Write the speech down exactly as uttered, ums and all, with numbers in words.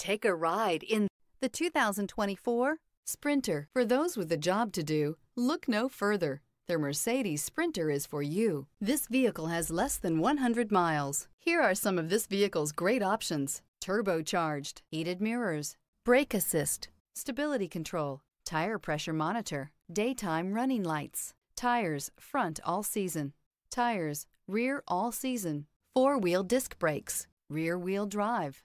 Take a ride in the two thousand twenty-four Sprinter. For those with a job to do, look no further. The Mercedes Sprinter is for you. This vehicle has less than one hundred miles. Here are some of this vehicle's great options: turbocharged, heated mirrors, brake assist, stability control, tire pressure monitor, daytime running lights, tires front all season, tires rear all season, four-wheel disc brakes, rear-wheel drive.